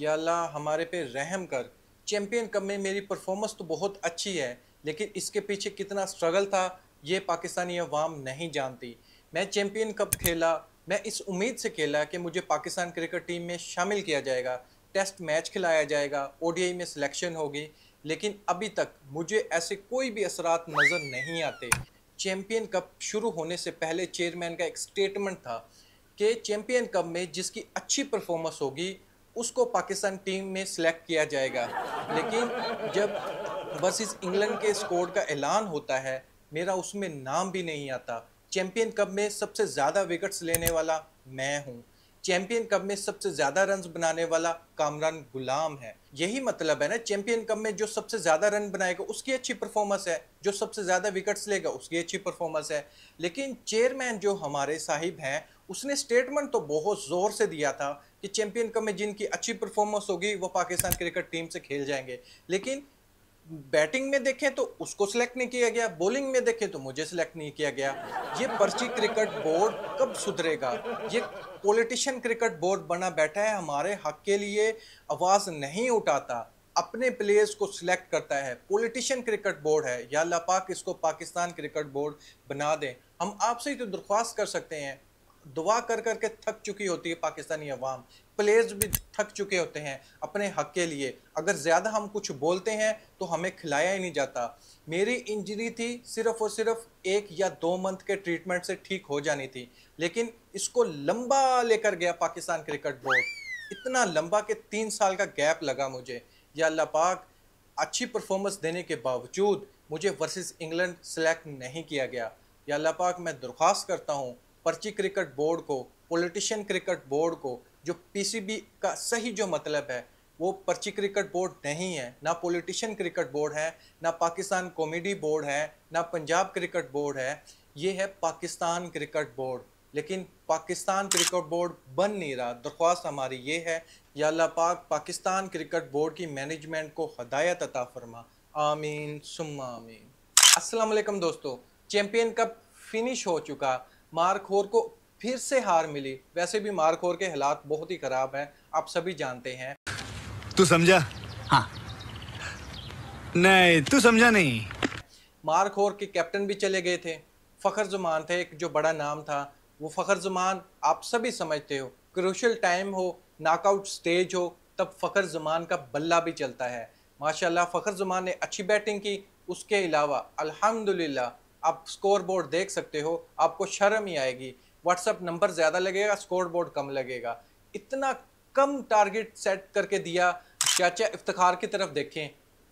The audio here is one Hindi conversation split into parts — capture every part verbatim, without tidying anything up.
या अल्लाह हमारे पे रहम कर। चैम्पियन कप में मेरी परफॉर्मेंस तो बहुत अच्छी है, लेकिन इसके पीछे कितना स्ट्रगल था ये पाकिस्तानी अवाम नहीं जानती। मैं चैम्पियन कप खेला, मैं इस उम्मीद से खेला कि मुझे पाकिस्तान क्रिकेट टीम में शामिल किया जाएगा, टेस्ट मैच खिलाया जाएगा, ओडीआई में सिलेक्शन होगी, लेकिन अभी तक मुझे ऐसे कोई भी असरात नज़र नहीं आते। चैम्पियन कप शुरू होने से पहले चेयरमैन का एक स्टेटमेंट था कि चैम्पियन कप में जिसकी अच्छी परफॉर्मेंस होगी उसको पाकिस्तान टीम में सिलेक्ट किया जाएगा, लेकिन जब वर्सेस इंग्लैंड के स्कोर का ऐलान होता है मेरा उसमें नाम भी नहीं आता। चैम्पियन कप में सबसे ज़्यादा विकेट्स लेने वाला मैं हूँ, चैम्पियन कप में सबसे ज़्यादा रन बनाने वाला कामरान गुलाम है। यही मतलब है ना, चैम्पियन कप में जो सबसे ज़्यादा रन बनाएगा उसकी अच्छी परफॉर्मेंस है, जो सबसे ज़्यादा विकेट्स लेगा उसकी अच्छी परफॉर्मेंस है। लेकिन चेयरमैन जो हमारे साहिब हैं उसने स्टेटमेंट तो बहुत ज़ोर से दिया था कि चैम्पियन कप में जिनकी अच्छी परफॉर्मेंस होगी वो पाकिस्तान क्रिकेट टीम से खेल जाएंगे, लेकिन बैटिंग में देखें तो उसको सिलेक्ट नहीं किया गया, बॉलिंग में देखें तो मुझे सिलेक्ट नहीं किया गया। ये पर्ची क्रिकेट बोर्ड कब सुधरेगा? ये पॉलिटिशियन क्रिकेट बोर्ड बना बैठा है, हमारे हक के लिए आवाज़ नहीं उठाता, अपने प्लेयर्स को सिलेक्ट करता है। पॉलिटिशियन क्रिकेट बोर्ड है, या अल्लाह पाक इसको पाकिस्तान क्रिकेट बोर्ड बना दें। हम आपसे ही तो दरख्वास्त कर सकते हैं, दुआ कर कर के थक चुकी होती है पाकिस्तानी अवाम, प्लेयर्स भी थक चुके होते हैं अपने हक के लिए। अगर ज़्यादा हम कुछ बोलते हैं तो हमें खिलाया ही नहीं जाता। मेरी इंजरी थी सिर्फ और सिर्फ एक या दो मंथ के ट्रीटमेंट से ठीक हो जानी थी, लेकिन इसको लंबा लेकर गया पाकिस्तान क्रिकेट बोर्ड, इतना लंबा कि तीन साल का गैप लगा मुझे। या अल्लाह पाक, अच्छी परफॉर्मेंस देने के बावजूद मुझे वर्सेस इंग्लैंड सेलेक्ट नहीं किया गया। या अल्लाह पाक, मैं दरख्वास्त करता हूँ पर्ची क्रिकेट बोर्ड को, पॉलिटिशियन क्रिकेट बोर्ड को, जो पीसीबी का सही जो मतलब है वो पर्ची क्रिकेट बोर्ड नहीं है, ना पॉलिटिशियन क्रिकेट बोर्ड है, ना पाकिस्तान कॉमेडी बोर्ड है, ना पंजाब क्रिकेट बोर्ड है, ये है पाकिस्तान क्रिकेट बोर्ड। लेकिन पाकिस्तान क्रिकेट बोर्ड बन नहीं रहा। दरख्वास्त हमारी ये है, या अल्लाह पाक पाकिस्तान क्रिकेट बोर्ड की मैनेजमेंट को हदायत अता फरमा, आमीन सुम्मा आमीन। अस्सलाम वालेकुम दोस्तों, चैम्पियन कप फिनिश हो चुका, मारखोर को फिर से हार मिली। वैसे भी मारखोर के हालात बहुत ही खराब हैं, आप सभी जानते हैं। तू समझा? हाँ। नहीं, तू समझा नहीं। मारखोर के कैप्टन भी चले गए थे, फखर जमान थे, एक जो बड़ा नाम था वो फखर जमान। आप सभी समझते हो, क्रूशियल टाइम हो, नॉकआउट स्टेज हो, तब फखर जमान का बल्ला भी चलता है। माशाल्लाह फखर जमान ने अच्छी बैटिंग की, उसके अलावा अल्हम्दुलिल्लाह आप स्कोर बोर्ड देख सकते हो, आपको शर्म ही आएगी। व्हाट्सएप नंबर ज़्यादा लगेगा, स्कोर बोर्ड कम लगेगा। इतना कम टारगेट सेट करके दिया। चाचा इफ्तिखार की तरफ देखें,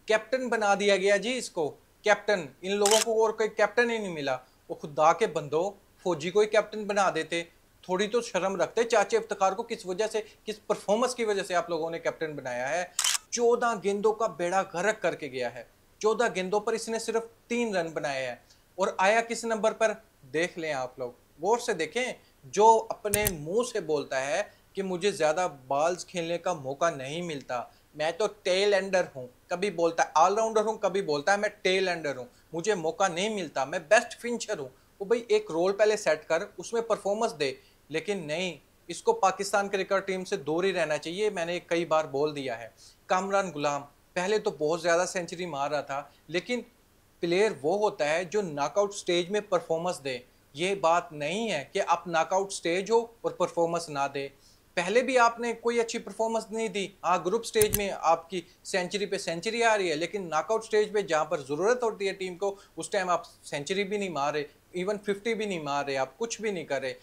कैप्टन बना दिया गया जी इसको, कैप्टन। इन लोगों को और कोई कैप्टन ही नहीं मिला। वो खुदा के बंदो, फौजी को ही कैप्टन बना देते, थोड़ी तो शर्म रखते। चाचा इफ्तिखार को किस वजह से, किस परफॉर्मेंस की वजह से आप लोगों ने कैप्टन बनाया है? चौदह गेंदों का बेड़ा गर्क करके गया है, चौदह गेंदों पर इसने सिर्फ तीन रन बनाए हैं। और आया किस नंबर पर देख लें आप लोग, गौर से देखें। जो अपने मुंह से बोलता है कि मुझे ज़्यादा बॉल्स खेलने का मौका नहीं मिलता, मैं तो टेल एंडर हूँ, कभी बोलता है ऑलराउंडर हूँ, कभी बोलता है मैं टेल एंडर हूँ, मुझे मौका नहीं मिलता, मैं बेस्ट फिनिशर हूँ। वो भाई एक रोल पहले सेट कर, उसमें परफॉर्मेंस दे। लेकिन नहीं, इसको पाकिस्तान क्रिकेट टीम से दूर ही रहना चाहिए। मैंने कई बार बोल दिया है, कामरान गुलाम पहले तो बहुत ज़्यादा सेंचुरी मार रहा था, लेकिन प्लेयर वो होता है जो नॉकआउट स्टेज में परफॉर्मेंस दे। ये बात नहीं है कि आप नॉकआउट स्टेज हो और परफॉर्मेंस ना दे। पहले भी आपने कोई अच्छी परफॉर्मेंस नहीं दी, हाँ ग्रुप स्टेज में आपकी सेंचुरी पे सेंचुरी आ रही है, लेकिन नॉकआउट स्टेज पे जहाँ पर ज़रूरत होती है टीम को उस टाइम आप सेंचुरी भी नहीं मारे, इवन फिफ्टी भी नहीं मारे, आप कुछ भी नहीं करे।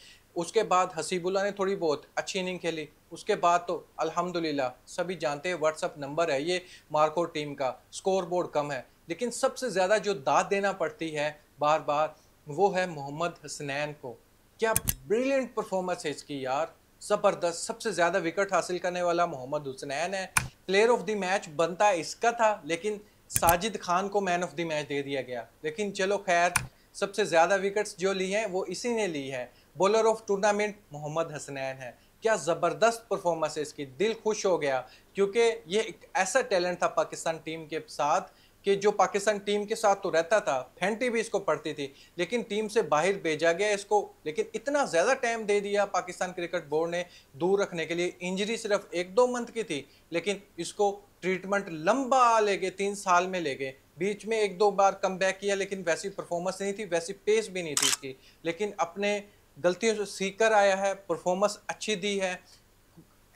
उसके बाद हसीबुल्ला ने थोड़ी बहुत अच्छी इनिंग खेली, उसके बाद तो अल्हम्दुलिल्लाह सभी जानते हैं व्हाट्सअप नंबर है ये मारखोर टीम का, स्कोर बोर्ड कम है। लेकिन सबसे ज़्यादा जो दाद देना पड़ती है बार बार वो है मोहम्मद हसनैन को। क्या ब्रिलियंट परफॉर्मेंस है इसकी यार, ज़बरदस्त। सबसे ज़्यादा विकेट हासिल करने वाला मोहम्मद हसनैन है, प्लेयर ऑफ द मैच बनता इसका था, लेकिन साजिद खान को मैन ऑफ द मैच दे दिया गया। लेकिन चलो खैर, सबसे ज़्यादा विकेट्स जो ली हैं वो इसी ने ली है। Bowler of tournament Mohammad Hasnain है। क्या ज़बरदस्त परफॉर्मेंस है इसकी, दिल खुश हो गया, क्योंकि ये एक ऐसा टैलेंट था पाकिस्तान टीम के साथ कि जो पाकिस्तान टीम के साथ तो रहता था, फेंटी भी इसको पड़ती थी, लेकिन टीम से बाहर भेजा गया इसको। लेकिन इतना ज़्यादा टाइम दे दिया पाकिस्तान क्रिकेट बोर्ड ने दूर रखने के लिए। इंजरी सिर्फ एक दो मंथ की थी, लेकिन इसको ट्रीटमेंट लंबा ले गए, तीन साल में ले गए। बीच में एक दो बार कम बैक किया, लेकिन वैसी परफॉर्मेंस नहीं थी, वैसी पेस भी नहीं थी इसकी। लेकिन अपने गलतियों से सीख कर आया है, परफॉर्मेंस अच्छी दी है।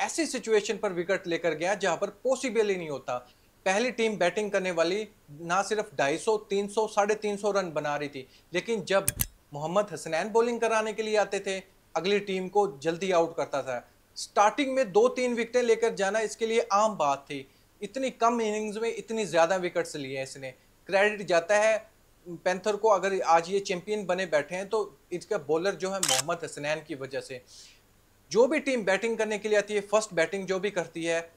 ऐसी सिचुएशन पर विकेट लेकर गया जहाँ पर पॉसिबल ही नहीं होता। पहली टीम बैटिंग करने वाली ना सिर्फ ढाई सौ तीन सौ साढ़े तीन सौ रन बना रही थी, लेकिन जब मोहम्मद हसनैन बॉलिंग कराने के लिए आते थे, अगली टीम को जल्दी आउट करता था। स्टार्टिंग में दो तीन विकेटें लेकर जाना इसके लिए आम बात थी। इतनी कम इनिंग्स में इतनी ज़्यादा विकेट्स लिए हैं इसने। क्रेडिट जाता है पैंथर को, अगर आज ये चैंपियन बने बैठे हैं तो इसका बॉलर जो है मोहम्मद हसनैन की वजह से। जो भी टीम बैटिंग करने के लिए आती है, फर्स्ट बैटिंग जो भी करती है,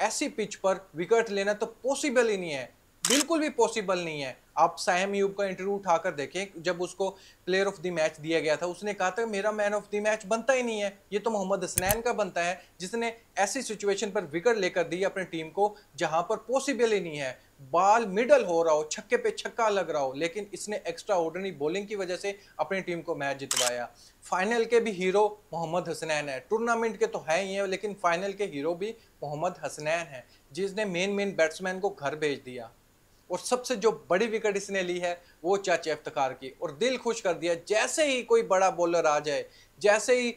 ऐसी पिच पर विकेट लेना तो पॉसिबल ही नहीं है, बिल्कुल भी पॉसिबल नहीं है। आप साहिम यूब का इंटरव्यू उठाकर देखें, जब उसको प्लेयर ऑफ द मैच दिया गया था, उसने कहा था मेरा मैन ऑफ द मैच बनता ही नहीं है, ये तो मोहम्मद हसनैन का बनता है, जिसने ऐसी सिचुएशन पर विकेट लेकर दी अपनी टीम को जहां पर पॉसिबल ही नहीं है। बॉल मिडल हो रहा हो, छक्के पे छक्का लग रहा हो, लेकिन इसने एक्स्ट्रा ऑर्डिनरी बॉलिंग की वजह से अपनी टीम को मैच जितवाया। फाइनल के भी हीरो मोहम्मद हसनैन है, टूर्नामेंट के तो है ही है, लेकिन फाइनल के हीरो भी मोहम्मद हसनैन है, जिसने मेन मेन बैट्समैन को घर भेज दिया। और सबसे जो बड़ी विकेट इसने ली है वो चाचा इफ्तिखार की, और दिल खुश कर दिया। जैसे ही कोई बड़ा बॉलर आ जाए, जैसे ही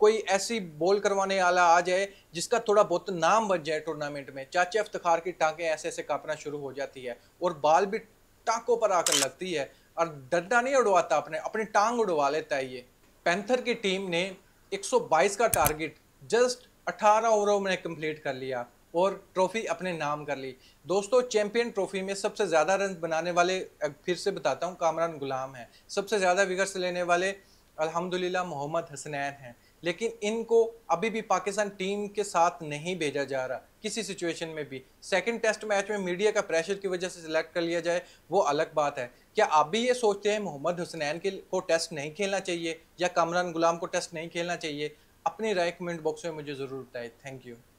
कोई ऐसी बॉल करवाने वाला आ जाए जिसका थोड़ा बहुत नाम बन जाए टूर्नामेंट में, चाचा इफ्तिखार की टांकें ऐसे ऐसे कांपना शुरू हो जाती है और बाल भी टांकों पर आकर लगती है। और डंडा नहीं उड़वाता अपने, अपनी टांग उड़वा लेता है ये। पैंथर की टीम ने एक सौ बाईस का टारगेट जस्ट अट्ठारह ओवरों में कम्प्लीट कर लिया और ट्रॉफी अपने नाम कर ली। दोस्तों, चैंपियन ट्रॉफी में सबसे ज़्यादा रन बनाने वाले, फिर से बताता हूँ, कामरान गुलाम हैं। सबसे ज़्यादा विकेट्स लेने वाले अल्हम्दुलिल्लाह मोहम्मद हसनैन हैं, लेकिन इनको अभी भी पाकिस्तान टीम के साथ नहीं भेजा जा रहा किसी सिचुएशन में भी। सेकंड टेस्ट मैच में मीडिया का प्रेशर की वजह से सिलेक्ट कर लिया जाए वो अलग बात है। क्या आप भी ये सोचते हैं मोहम्मद हसनैन के को टेस्ट नहीं खेलना चाहिए या कामरान गुलाम को टेस्ट नहीं खेलना चाहिए? अपनी राय कमेंट बॉक्स में मुझे ज़रूर बताए। Thank you.